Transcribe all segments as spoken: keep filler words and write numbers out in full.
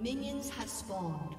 Minions have spawned.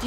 Do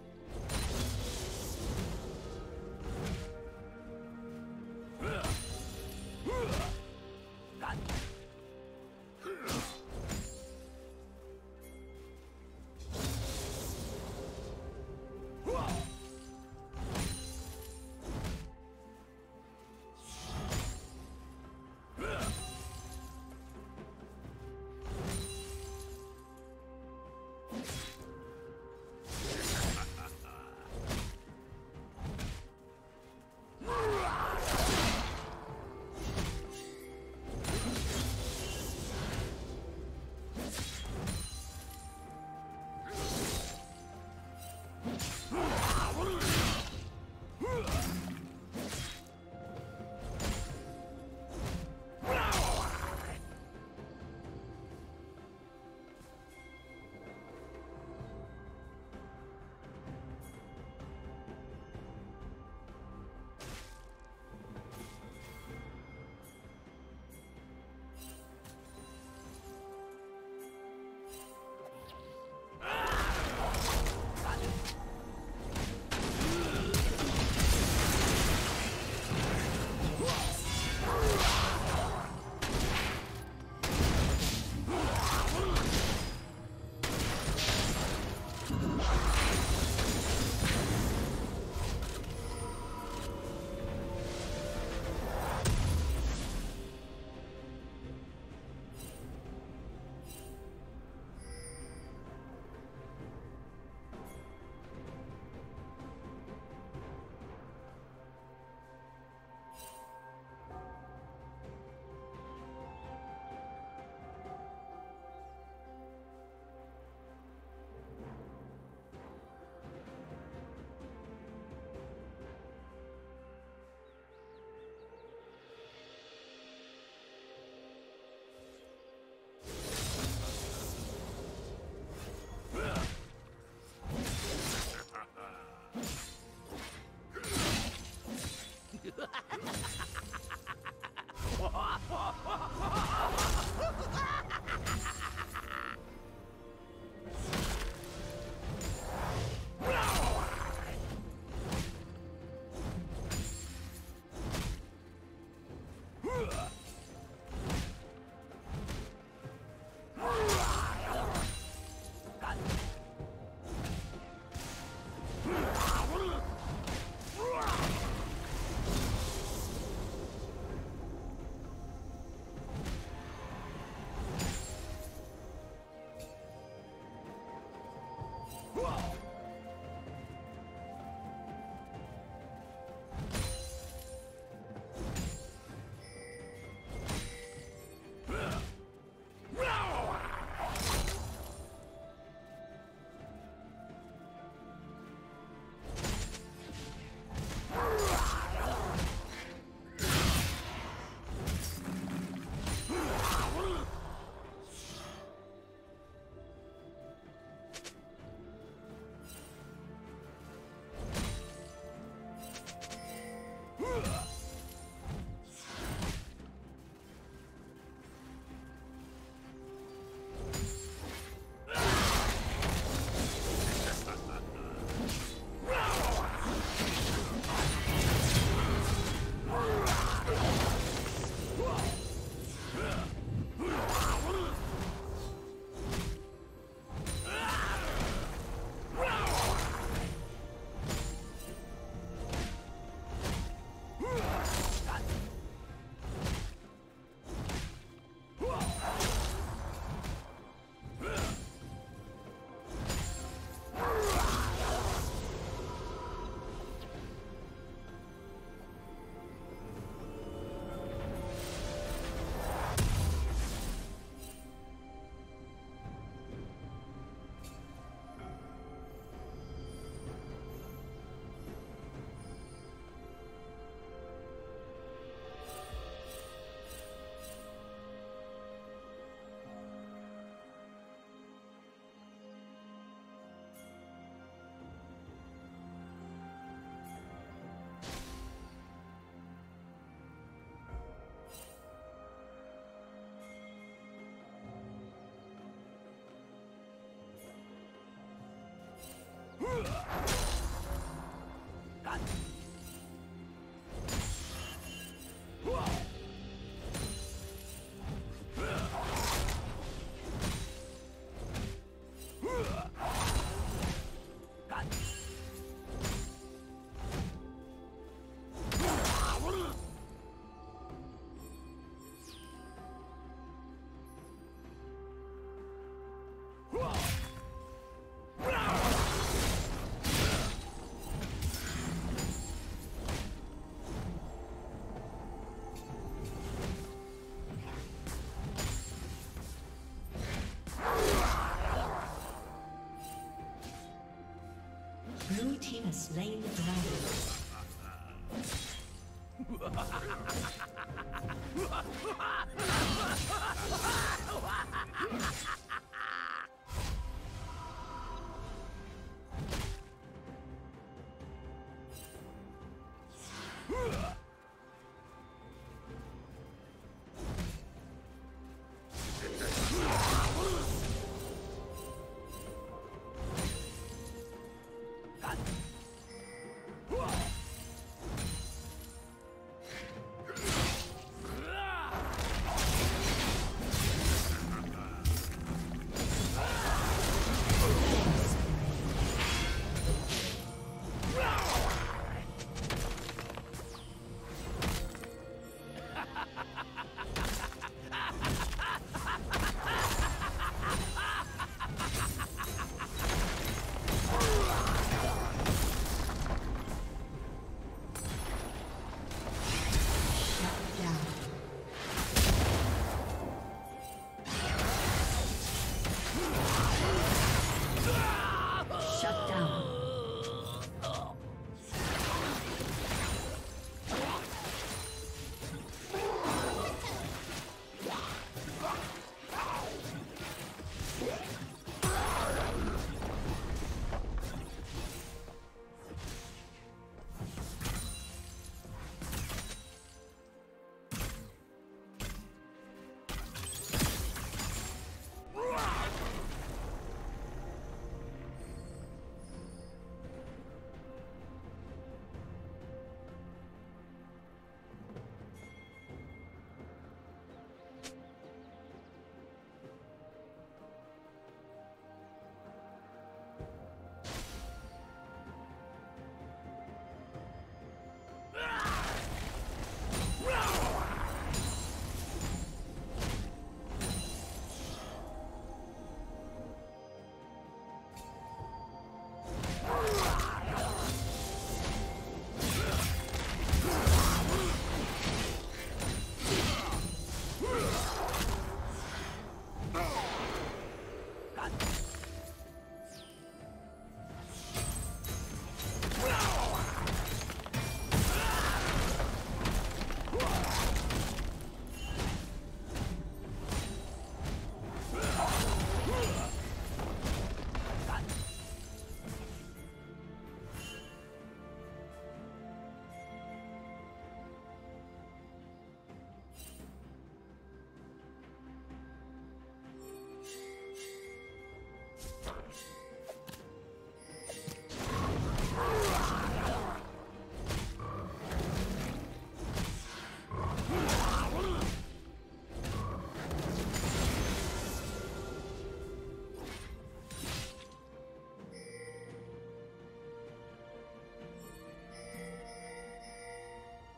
has slain the dragon.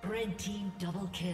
Red team double kill.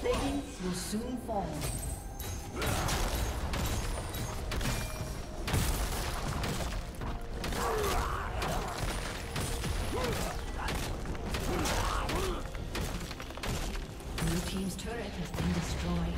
plating will soon fall. Blue team's turret has been destroyed.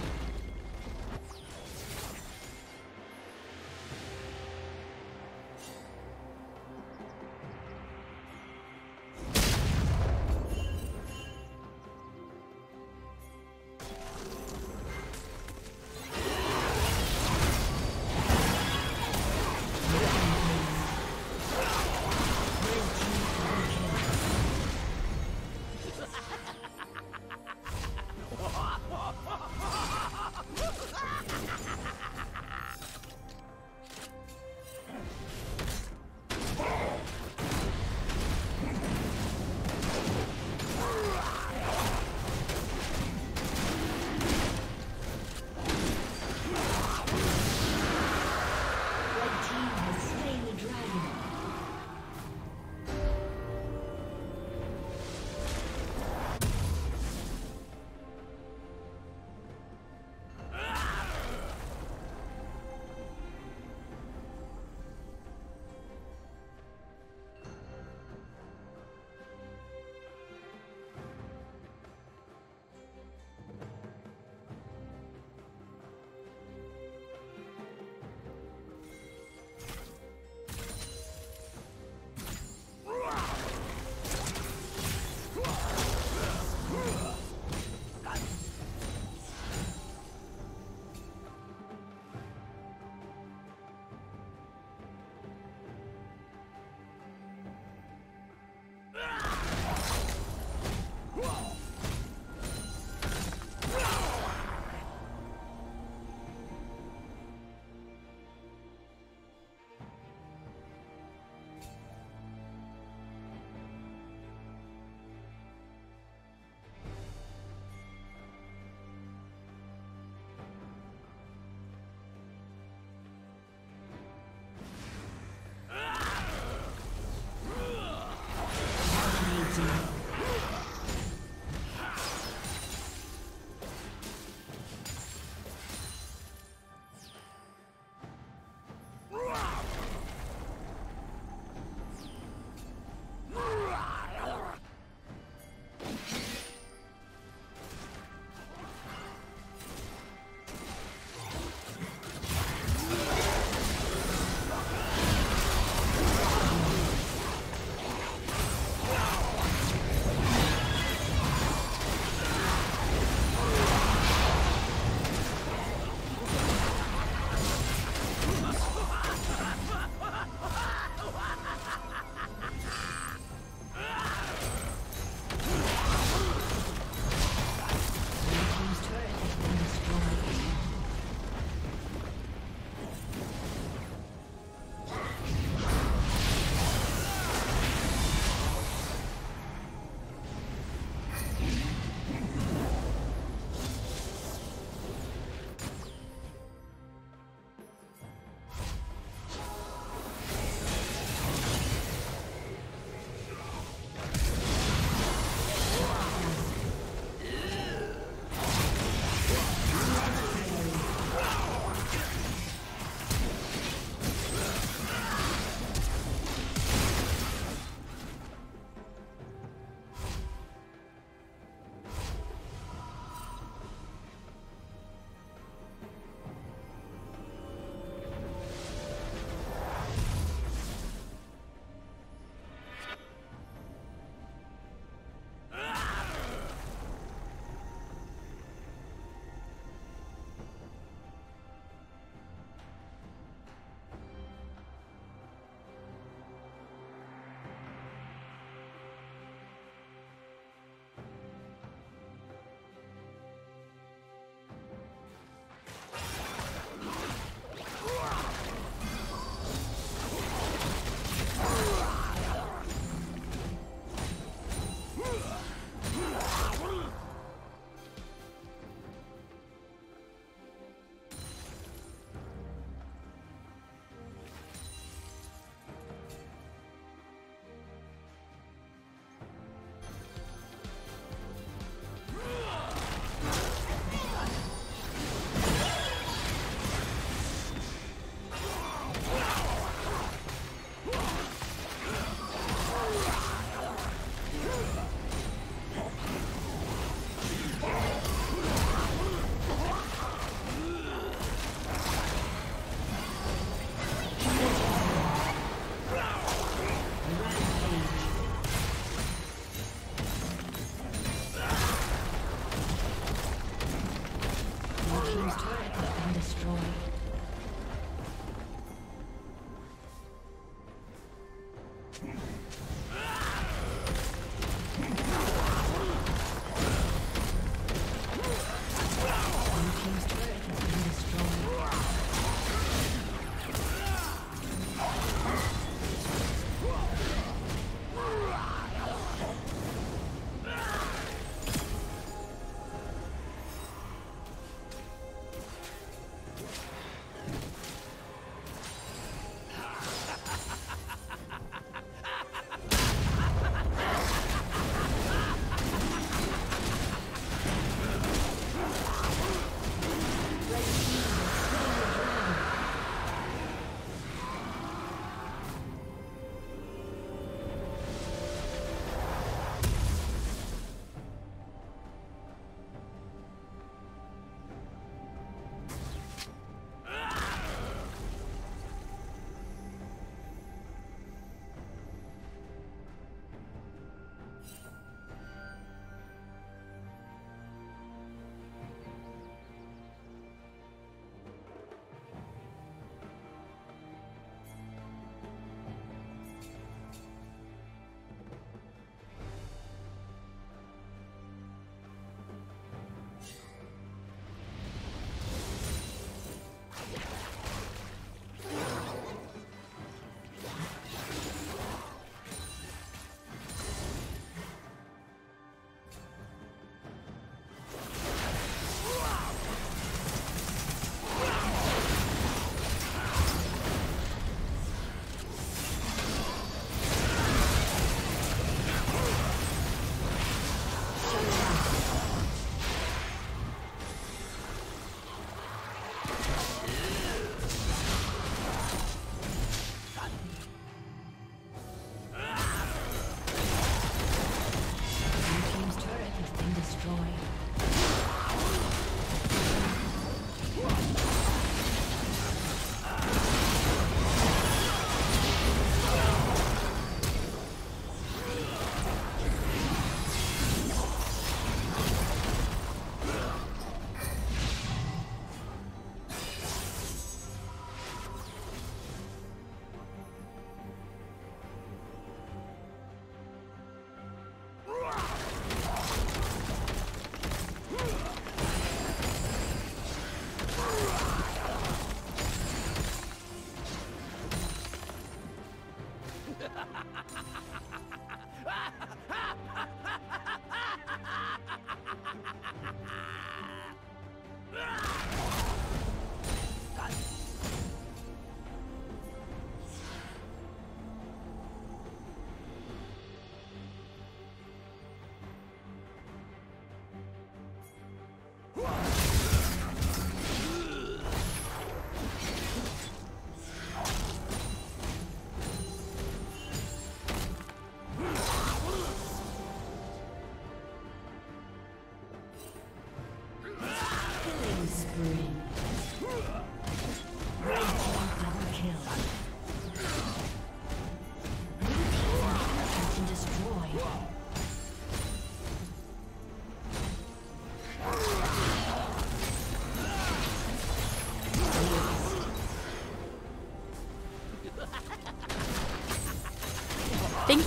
Thank